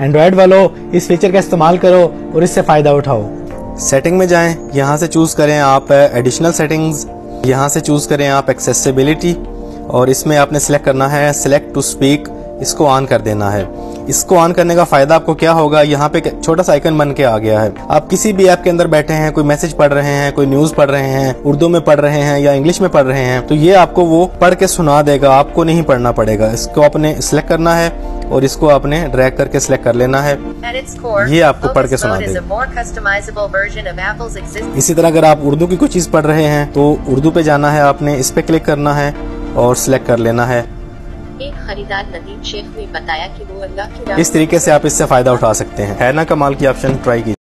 Android वालों इस feature का इस्तेमाल करो और इससे फायदा उठाओ। सेटिंग में जाएं, यहाँ से चूज करें आप एडिशनल सेटिंग्स, यहाँ से चूज करें आप एक्सेसिबिलिटी और इसमें आपने सेलेक्ट करना है सेलेक्ट टू स्पीक, इसको ऑन कर देना है। इसको ऑन करने का फायदा आपको क्या होगा, यहाँ पे छोटा सा आइकन बन के आ गया है। आप किसी भी ऐप के अंदर बैठे हैं, कोई मैसेज पढ़ रहे हैं, कोई न्यूज पढ़ रहे हैं, उर्दू में पढ़ रहे हैं या इंग्लिश में पढ़ रहे हैं, तो ये आपको वो पढ़ के सुना देगा, आपको नहीं पढ़ना पड़ेगा। इसको आपने सिलेक्ट करना है और इसको आपने ड्रैग करके सिलेक्ट कर लेना है, ये आपको पढ़ के सुना देगा। इसी तरह अगर आप उर्दू की कोई चीज पढ़ रहे हैं तो उर्दू पे जाना है, आपने इस पे क्लिक करना है और सिलेक्ट कर लेना है। एक खरीदार नदीम शेख ने बताया कि वो अल्लाह की इस तरीके से आप इससे फायदा उठा सकते हैं। है ना कमाल की ऑप्शन, ट्राई कीजिए।